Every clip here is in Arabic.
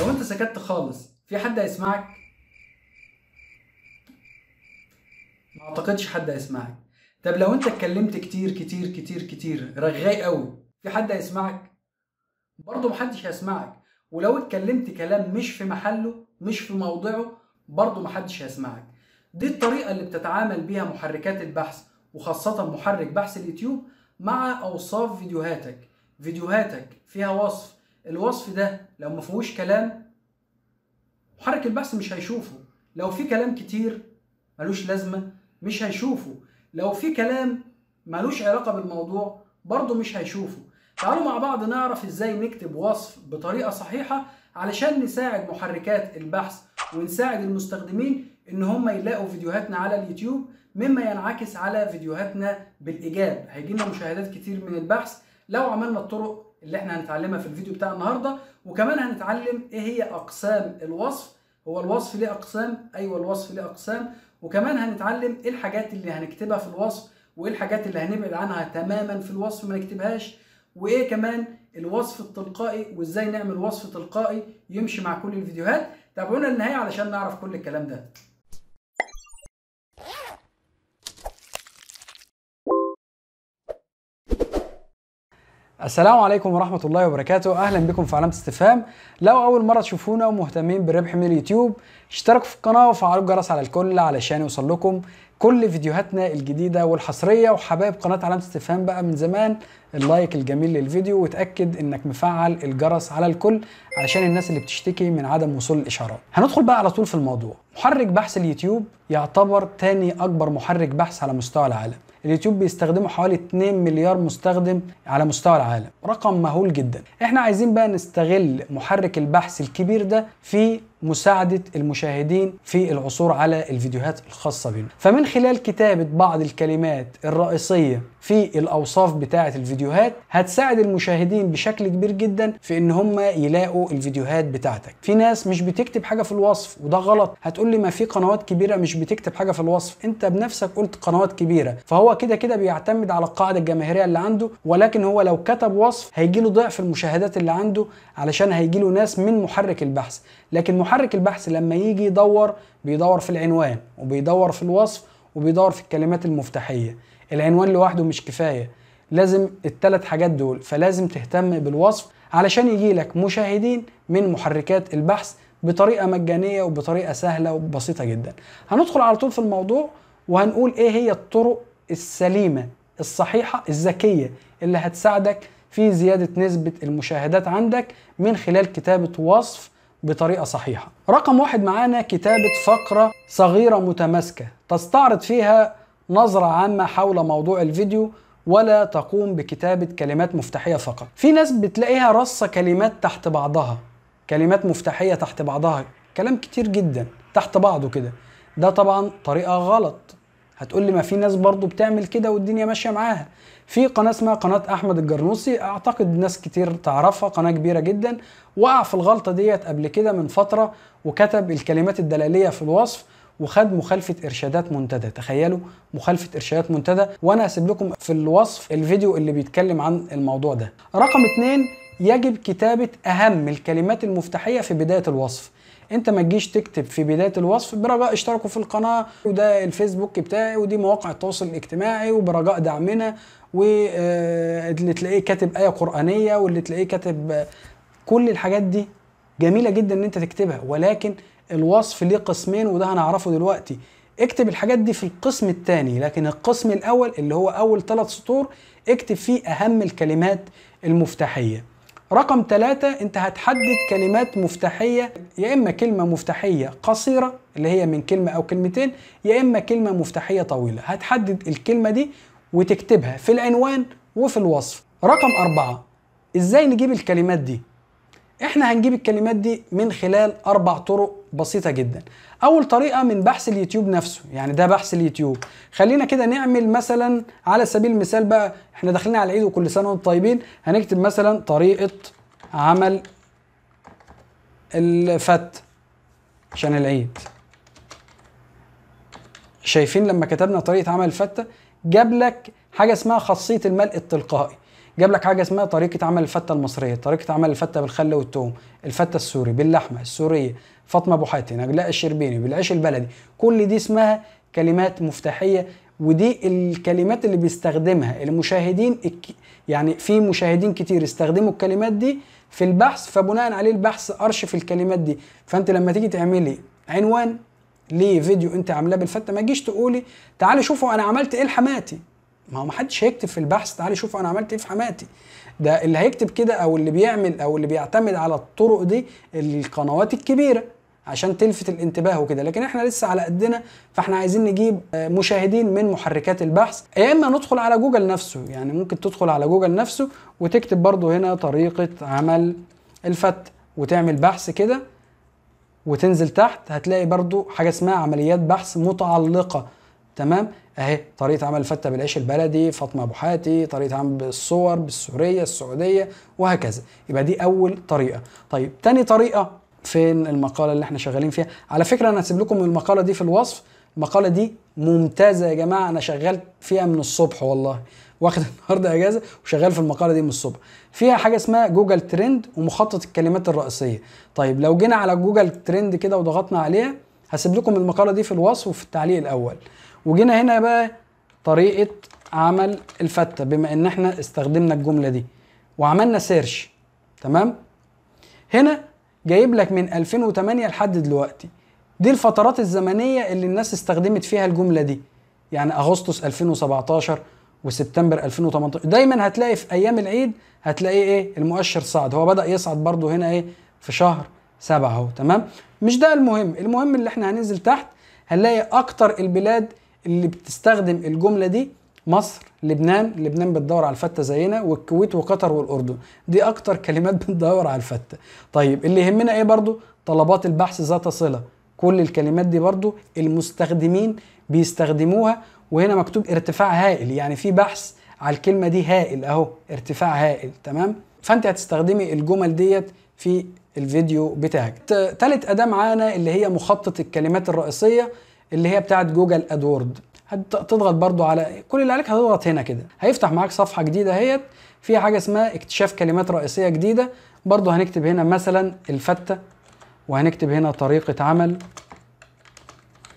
لو انت سكت خالص في حد هيسمعك؟ ما اعتقدش حد هيسمعك. طب لو انت اتكلمت كتير كتير كتير كتير رغاي قوي، في حد هيسمعك؟ برضه محدش هيسمعك. ولو اتكلمت كلام مش في محله مش في موضعه برضه محدش هيسمعك. دي الطريقة اللي بتتعامل بيها محركات البحث وخاصة محرك بحث اليوتيوب مع أوصاف فيديوهاتك. فيديوهاتك فيها وصف، الوصف ده لو ما فيهوش كلام محرك البحث مش هيشوفه. لو في كلام كتير ملوش لازمة مش هيشوفه. لو في كلام ملوش علاقة بالموضوع برضه مش هيشوفه. تعالوا مع بعض نعرف ازاي نكتب وصف بطريقة صحيحة علشان نساعد محركات البحث ونساعد المستخدمين ان هم يلاقوا فيديوهاتنا على اليوتيوب، مما ينعكس على فيديوهاتنا بالايجاب. هيجي لنا مشاهدات كتير من البحث لو عملنا الطرق اللي احنا هنتعلمها في الفيديو بتاع النهارده. وكمان هنتعلم ايه هي اقسام الوصف. هو الوصف ليه اقسام؟ ايوه الوصف ليه اقسام. وكمان هنتعلم ايه الحاجات اللي هنكتبها في الوصف وايه الحاجات اللي هنبعد عنها تماما في الوصف ما نكتبهاش، وايه كمان الوصف التلقائي وازاي نعمل وصف تلقائي يمشي مع كل الفيديوهات. تابعونا للنهايه علشان نعرف كل الكلام ده. السلام عليكم ورحمة الله وبركاته، أهلا بكم في علامة استفهام. لو أول مرة تشوفونا ومهتمين بالربح من اليوتيوب اشتركوا في القناة وفعلوا الجرس على الكل علشان يوصل لكم كل فيديوهاتنا الجديدة والحصرية. وحبايب قناة علامة استفهام بقى من زمان اللايك الجميل للفيديو، وتأكد انك مفعل الجرس على الكل علشان الناس اللي بتشتكي من عدم وصول الإشعارات. هندخل بقى على طول في الموضوع. محرك بحث اليوتيوب يعتبر تاني أكبر محرك بحث على مستوى العالم. اليوتيوب بيستخدمه حوالي 2 مليار مستخدم على مستوى العالم، رقم مهول جدا. احنا عايزين بقى نستغل محرك البحث الكبير ده في مساعدة المشاهدين في العثور على الفيديوهات الخاصة بينا، فمن خلال كتابة بعض الكلمات الرئيسية في الأوصاف بتاعة الفيديوهات هتساعد المشاهدين بشكل كبير جدا في ان هم يلاقوا الفيديوهات بتاعتك. في ناس مش بتكتب حاجة في الوصف وده غلط. هتقول لي ما في قنوات كبيرة مش بتكتب حاجة في الوصف، انت بنفسك قلت قنوات كبيرة، فهو كده كده بيعتمد على القاعدة الجماهيرية اللي عنده. ولكن هو لو كتب وصف هيجي له ضعف المشاهدات اللي عنده علشان هيجي له ناس من محرك البحث. لكن محرك البحث لما يجي يدور بيدور في العنوان وبيدور في الوصف وبيدور في الكلمات المفتاحية. العنوان لوحده مش كفاية، لازم الثلاث حاجات دول، فلازم تهتم بالوصف علشان يجي لك مشاهدين من محركات البحث بطريقة مجانية وبطريقة سهلة وبسيطة جدا. هندخل على طول في الموضوع وهنقول ايه هي الطرق السليمة الصحيحة الذكية اللي هتساعدك في زيادة نسبة المشاهدات عندك من خلال كتابة وصف بطريقة صحيحة. رقم واحد معانا كتابة فقرة صغيرة متماسكة تستعرض فيها نظرة عامة حول موضوع الفيديو ولا تقوم بكتابة كلمات مفتاحية فقط. في ناس بتلاقيها رصة كلمات تحت بعضها، كلمات مفتاحية تحت بعضها، كلام كتير جدا تحت بعضه كده. ده طبعا طريقة غلط. هتقول لي ما في ناس برضو بتعمل كده والدنيا ماشية معاها. في قناة اسمها قناة احمد الجرنوسي، اعتقد ناس كتير تعرفها، قناة كبيرة جدا، وقع في الغلطة ديت قبل كده من فترة وكتب الكلمات الدلالية في الوصف وخد مخالفة إرشادات منتدى. تخيلوا مخالفة إرشادات منتدى، وأنا هسيب لكم في الوصف الفيديو اللي بيتكلم عن الموضوع ده. رقم 2 يجب كتابة أهم الكلمات المفتاحية في بداية الوصف. أنت ما تجيش تكتب في بداية الوصف برجاء اشتركوا في القناة وده الفيسبوك بتاعي ودي مواقع التواصل الاجتماعي وبرجاء دعمنا، واللي تلاقيه كاتب آية قرآنية واللي تلاقيه كاتب كل الحاجات دي جميلة جدا إن أنت تكتبها. ولكن الوصف ليه قسمين وده هنعرفه دلوقتي. اكتب الحاجات دي في القسم الثاني، لكن القسم الاول اللي هو اول 3 سطور اكتب فيه اهم الكلمات المفتاحية. رقم 3 انت هتحدد كلمات مفتاحية، يا اما كلمة مفتاحية قصيرة اللي هي من كلمة او كلمتين، يا اما كلمة مفتاحية طويلة. هتحدد الكلمة دي وتكتبها في العنوان وفي الوصف. رقم 4 ازاي نجيب الكلمات دي؟ احنا هنجيب الكلمات دي من خلال 4 طرق بسيطة جدا. اول طريقة من بحث اليوتيوب نفسه، يعني ده بحث اليوتيوب. خلينا كده نعمل مثلا على سبيل المثال بقى، احنا داخلين على العيد وكل سنة وانتم طيبين، هنكتب مثلا طريقة عمل الفت عشان العيد. شايفين لما كتبنا طريقة عمل الفتة جاب لك حاجة اسمها خاصية الملء التلقائي، جاب لك حاجه اسمها طريقه عمل الفته المصريه، طريقه عمل الفته بالخل والثوم، الفته السوري باللحمه السوريه، فاطمه ابو حاتم، نجلاء الشربيني، بالعيش البلدي، كل دي اسمها كلمات مفتاحيه، ودي الكلمات اللي بيستخدمها المشاهدين. يعني في مشاهدين كتير استخدموا الكلمات دي في البحث، فبناء عليه البحث ارشف الكلمات دي. فانت لما تيجي تعملي عنوان لفيديو انت عاملاه بالفته، ما تجيش تقولي تعالي شوفوا انا عملت ايه لحماتي، ما هو ما حدش هيكتب في البحث تعالي شوفوا انا عملت ايه في حماتي. ده اللي هيكتب كده او اللي بيعمل او اللي بيعتمد على الطرق دي القنوات الكبيره عشان تلفت الانتباه وكده، لكن احنا لسه على قدنا، فاحنا عايزين نجيب مشاهدين من محركات البحث، يا اما ندخل على جوجل نفسه. يعني ممكن تدخل على جوجل نفسه وتكتب برضو هنا طريقه عمل الفته وتعمل بحث كده، وتنزل تحت هتلاقي برضو حاجه اسمها عمليات بحث متعلقه. تمام، اهي طريقه عمل الفته بالعيش البلدي، فاطمه ابو حاتي، طريقه عمل بالصور بالسوريه السعوديه وهكذا. يبقى دي اول طريقه. طيب تاني طريقه، فين المقاله اللي احنا شغالين فيها؟ على فكره انا هسيب لكم المقاله دي في الوصف. المقاله دي ممتازه يا جماعه، انا شغال فيها من الصبح والله، واخد النهارده اجازه وشغال في المقاله دي من الصبح. فيها حاجه اسمها جوجل ترند ومخطط الكلمات الرئيسيه. طيب لو جينا على جوجل ترند كده وضغطنا عليها، هسيب لكم المقاله دي في الوصف وفي التعليق الاول. وجينا هنا بقى طريقه عمل الفته، بما ان احنا استخدمنا الجمله دي وعملنا سيرش. تمام، هنا جايب لك من 2008 لحد دلوقتي، دي الفترات الزمنيه اللي الناس استخدمت فيها الجمله دي. يعني اغسطس 2017 وسبتمبر 2018. دايما هتلاقي في ايام العيد هتلاقيه ايه؟ المؤشر صعد، هو بدأ يصعد برضو هنا ايه في شهر 7 اهو. تمام، مش ده المهم، المهم اللي احنا هننزل تحت هنلاقي اكتر البلاد اللي بتستخدم الجمله دي مصر، لبنان، لبنان بتدور على الفته زينا، والكويت وقطر والاردن، دي اكتر كلمات بتدور على الفته. طيب اللي يهمنا ايه برضو؟ طلبات البحث ذات صله، كل الكلمات دي برضو المستخدمين بيستخدموها. وهنا مكتوب ارتفاع هائل، يعني في بحث على الكلمه دي هائل اهو، ارتفاع هائل. تمام، فانت هتستخدمي الجمل ديت في الفيديو بتاعك. تالت اداه معانا اللي هي مخطط الكلمات الرئيسيه، اللي هي بتاعت جوجل ادورد. هتضغط برضو على كل اللي عليك، هتضغط هنا كده هيفتح معاك صفحه جديده اهيت، فيها حاجه اسمها اكتشاف كلمات رئيسيه جديده. برضو هنكتب هنا مثلا الفته، وهنكتب هنا طريقه عمل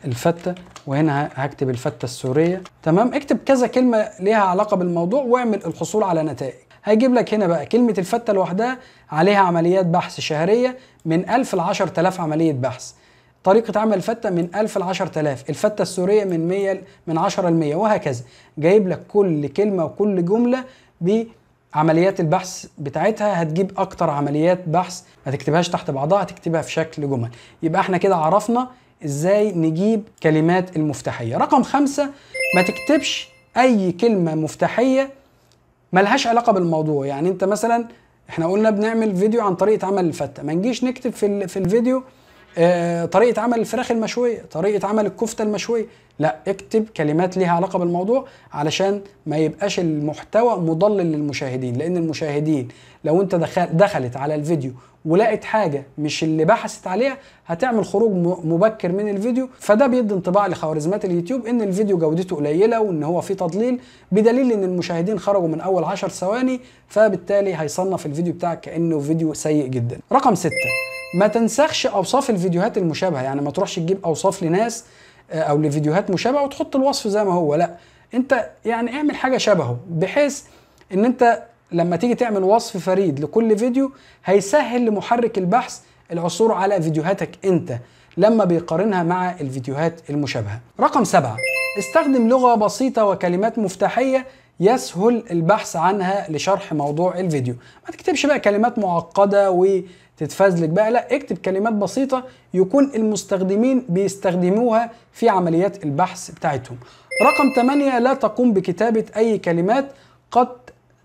الفته، وهنا هكتب الفته السوريه. تمام، اكتب كذا كلمه ليها علاقه بالموضوع واعمل الحصول على نتائج. هيجيب لك هنا بقى كلمه الفته لوحدها عليها عمليات بحث شهريه من 1000 ل 10000 عمليه بحث. طريقه عمل الفته من 1000 ل 10000، الفته السوريه من 10 ل 100 وهكذا. جايب لك كل كلمه وكل جمله بعمليات البحث بتاعتها، هتجيب اكتر عمليات بحث، ما تكتبهاش تحت بعضها، هتكتبها في شكل جمل. يبقى احنا كده عرفنا ازاي نجيب كلمات المفتاحيه. رقم 5، ما تكتبش اي كلمه مفتاحيه ملهاش علاقه بالموضوع. يعني انت مثلا احنا قلنا بنعمل فيديو عن طريقه عمل الفته، ما نجيش نكتب في الفيديو طريقه عمل الفراخ المشويه، طريقه عمل الكفته المشويه، لا، اكتب كلمات ليها علاقه بالموضوع علشان ما يبقاش المحتوى مضلل للمشاهدين. لان المشاهدين لو انت دخلت على الفيديو ولقت حاجه مش اللي بحثت عليها، هتعمل خروج مبكر من الفيديو، فده بيدي انطباع لخوارزميات اليوتيوب ان الفيديو جودته قليله وان هو فيه تضليل، بدليل ان المشاهدين خرجوا من اول 10 ثواني، فبالتالي هيصنف الفيديو بتاعك كانه فيديو سيء جدا. رقم 6، ما تنسخش اوصاف الفيديوهات المشابهه. يعني ما تروحش تجيب اوصاف لناس او لفيديوهات مشابهه وتحط الوصف زي ما هو، لا، انت يعني اعمل حاجه شبهه، بحيث ان انت لما تيجي تعمل وصف فريد لكل فيديو هيسهل لمحرك البحث العثور على فيديوهاتك انت لما بيقارنها مع الفيديوهات المشابهه. رقم 7، استخدم لغه بسيطه وكلمات مفتاحيه يسهل البحث عنها لشرح موضوع الفيديو. ما تكتبش بقى كلمات معقده وتتفزلك بقى، لا، اكتب كلمات بسيطه يكون المستخدمين بيستخدموها في عمليات البحث بتاعتهم. رقم 8، لا تقوم بكتابه اي كلمات قد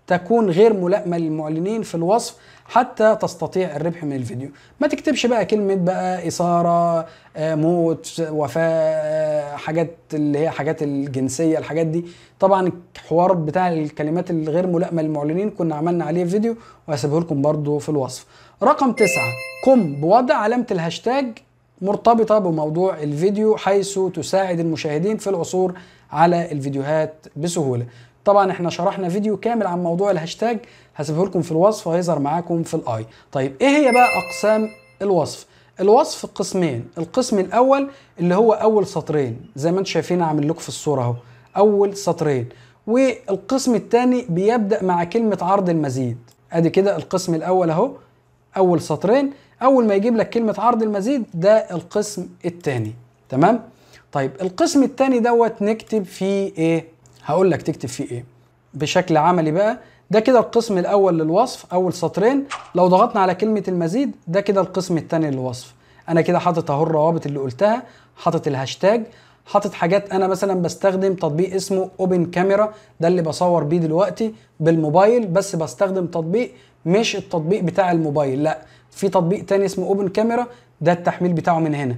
تكون غير ملائمه للمعلنين في الوصف حتى تستطيع الربح من الفيديو. ما تكتبش بقى كلمه بقى اثاره، موت، وفاه، حاجات اللي هي حاجات الجنسيه، الحاجات دي. طبعا الحوار بتاع الكلمات الغير ملائمه للمعلنين كنا عملنا عليه فيديو وهسيبه لكم برضو في الوصف. رقم 9، قم بوضع علامه الهاشتاج مرتبطه بموضوع الفيديو حيث تساعد المشاهدين في العثور على الفيديوهات بسهوله. طبعا احنا شرحنا فيديو كامل عن موضوع الهاشتاج، هسيبه لكم في الوصف وهيظهر معاكم في الاي. طيب ايه هي بقى اقسام الوصف؟ الوصف قسمين، القسم الاول اللي هو اول سطرين زي ما انتم شايفين عامل لكم في الصوره اهو، اول سطرين، والقسم الثاني بيبدا مع كلمه عرض المزيد. ادي كده القسم الاول اهو، اول سطرين، اول ما يجيب لك كلمه عرض المزيد ده القسم الثاني، تمام؟ طيب القسم الثاني دوت نكتب فيه ايه؟ هقول لك تكتب فيه ايه بشكل عملي بقى. ده كده القسم الاول للوصف، اول سطرين، لو ضغطنا على كلمه المزيد ده كده القسم الثاني للوصف. انا كده حاطط اهو الروابط اللي قلتها، حاطط الهاشتاج، حاطط حاجات. انا مثلا بستخدم تطبيق اسمه اوبن كاميرا، ده اللي بصور بيه دلوقتي بالموبايل، بس بستخدم تطبيق مش التطبيق بتاع الموبايل، لا، في تطبيق تاني اسمه اوبن كاميرا، ده التحميل بتاعه من هنا.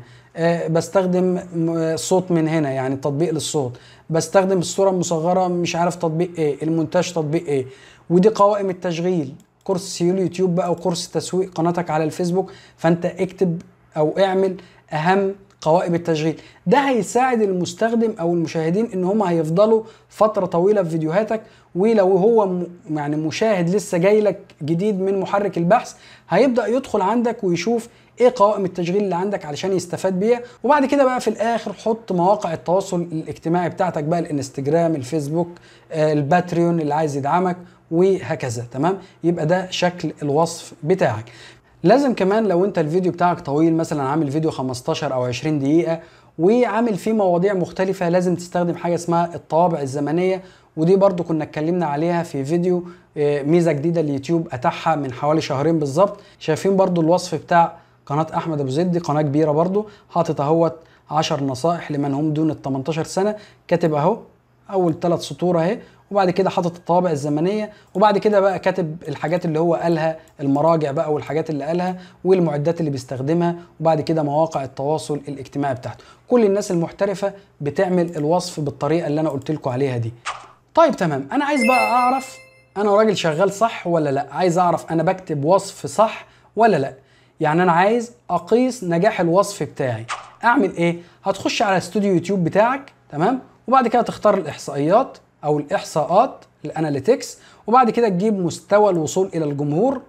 بستخدم صوت من هنا، يعني تطبيق للصوت، بستخدم الصوره المصغره، مش عارف تطبيق ايه، المونتاج تطبيق ايه. ودي قوائم التشغيل، كورس سيول يوتيوب بقى، وكورس تسويق قناتك على الفيسبوك. فانت اكتب او اعمل اهم قوائم التشغيل، ده هيساعد المستخدم او المشاهدين ان هم هيفضلوا فتره طويله في فيديوهاتك. ولو هو يعني مشاهد لسه جاي لك جديد من محرك البحث، هيبدا يدخل عندك ويشوف ايه قوائم التشغيل اللي عندك علشان يستفاد بيها. وبعد كده بقى في الاخر حط مواقع التواصل الاجتماعي بتاعتك بقى، الانستجرام، الفيسبوك، الباتريون اللي عايز يدعمك وهكذا، تمام؟ يبقى ده شكل الوصف بتاعك. لازم كمان لو انت الفيديو بتاعك طويل، مثلا عامل فيديو 15 او 20 دقيقة وعامل فيه مواضيع مختلفة، لازم تستخدم حاجة اسمها الطوابع الزمنية، ودي برضو كنا اتكلمنا عليها في فيديو ميزة جديدة اليوتيوب اتاحها من حوالي شهرين بالظبط. شايفين برضو الوصف بتاع قناة احمد ابو زيد، دي قناة كبيرة برضو، حاطط اهوت 10 نصائح لمن هم دون ال 18 سنة، كاتب اهو اول 3 سطور اهي، وبعد كده حاطط الطوابع الزمنيه، وبعد كده بقى كاتب الحاجات اللي هو قالها، المراجع بقى والحاجات اللي قالها والمعدات اللي بيستخدمها، وبعد كده مواقع التواصل الاجتماعي بتاعته. كل الناس المحترفه بتعمل الوصف بالطريقه اللي انا قلت لكم عليها دي. طيب تمام، انا عايز بقى اعرف انا راجل شغال صح ولا لا، عايز اعرف انا بكتب وصف صح ولا لا، يعني انا عايز اقيس نجاح الوصف بتاعي. اعمل ايه؟ هتخش على استوديو يوتيوب بتاعك، تمام؟ وبعد كده تختار الاحصائيات او الاحصاءات، الاناليتكس، وبعد كده تجيب مستوى الوصول الى الجمهور.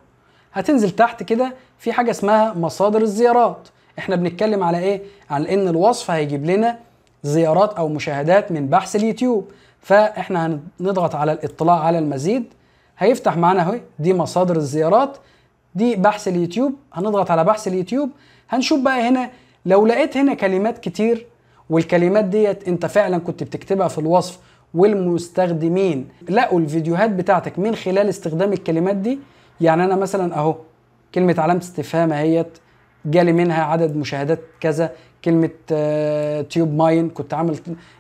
هتنزل تحت كده في حاجه اسمها مصادر الزيارات. احنا بنتكلم على ايه؟ على ان الوصف هيجيب لنا زيارات او مشاهدات من بحث اليوتيوب، فاحنا هنضغط على الاطلاع على المزيد، هيفتح معانا اهي، دي مصادر الزيارات، دي بحث اليوتيوب. هنضغط على بحث اليوتيوب، هنشوف بقى هنا لو لقيت هنا كلمات كتير، والكلمات ديت انت فعلا كنت بتكتبها في الوصف والمستخدمين لقوا الفيديوهات بتاعتك من خلال استخدام الكلمات دي. يعني انا مثلا اهو كلمه علامه استفهام اهيت جالي منها عدد مشاهدات كذا، كلمه تيوب ماين، كنت عامل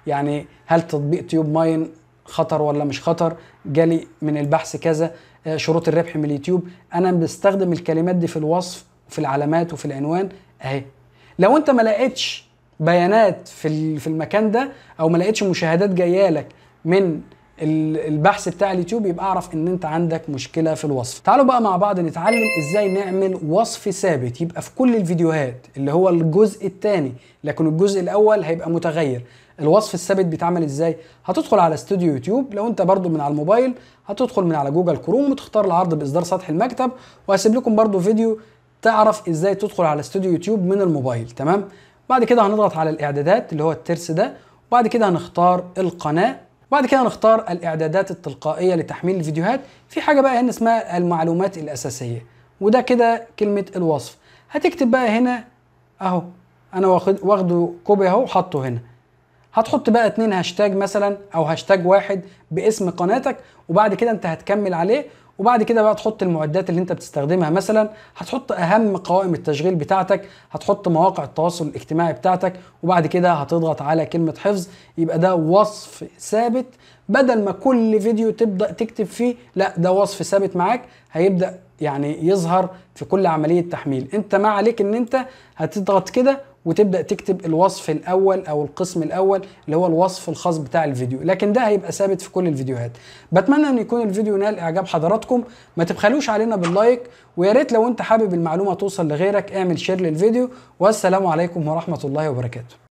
يعني هل تطبيق تيوب ماين خطر ولا مش خطر، جالي من البحث كذا، شروط الربح من اليوتيوب. انا بستخدم الكلمات دي في الوصف وفي العلامات وفي العنوان اهي. لو انت ما لقيتش بيانات في المكان ده، او ما لقيتش مشاهدات جايه لك من البحث بتاع اليوتيوب، يبقى اعرف ان انت عندك مشكله في الوصف. تعالوا بقى مع بعض نتعلم ازاي نعمل وصف ثابت يبقى في كل الفيديوهات، اللي هو الجزء الثاني، لكن الجزء الاول هيبقى متغير. الوصف الثابت بيتعمل ازاي؟ هتدخل على استوديو يوتيوب، لو انت برضو من على الموبايل هتدخل من على جوجل كروم وتختار العرض باصدار سطح المكتب، وهسيب لكم برضو فيديو تعرف ازاي تدخل على استوديو يوتيوب من الموبايل، تمام؟ بعد كده هنضغط على الاعدادات اللي هو الترس ده، وبعد كده هنختار القناه، بعد كده هنختار الاعدادات التلقائيه لتحميل الفيديوهات. في حاجه بقى هنا اسمها المعلومات الاساسيه، وده كده كلمه الوصف. هتكتب بقى هنا اهو، انا واخده كوبي اهو حاطه هنا. هتحط بقى 2 هاشتاج مثلا، او هاشتاج واحد باسم قناتك، وبعد كده انت هتكمل عليه، وبعد كده بقى تحط المعدات اللي انت بتستخدمها، مثلا هتحط اهم قوائم التشغيل بتاعتك، هتحط مواقع التواصل الاجتماعي بتاعتك، وبعد كده هتضغط على كلمة حفظ. يبقى ده وصف ثابت، بدل ما كل فيديو تبدأ تكتب فيه، لا، ده وصف ثابت معاك، هيبدأ يعني يظهر في كل عملية تحميل. انت ما عليك ان انت هتضغط كده وتبدأ تكتب الوصف الأول أو القسم الأول اللي هو الوصف الخاص بتاع الفيديو، لكن ده هيبقى ثابت في كل الفيديوهات. بتمنى إن يكون الفيديو نال إعجاب حضراتكم، ما تبخلوش علينا باللايك، ويا ريت لو أنت حابب المعلومة توصل لغيرك اعمل شير للفيديو، والسلام عليكم ورحمة الله وبركاته.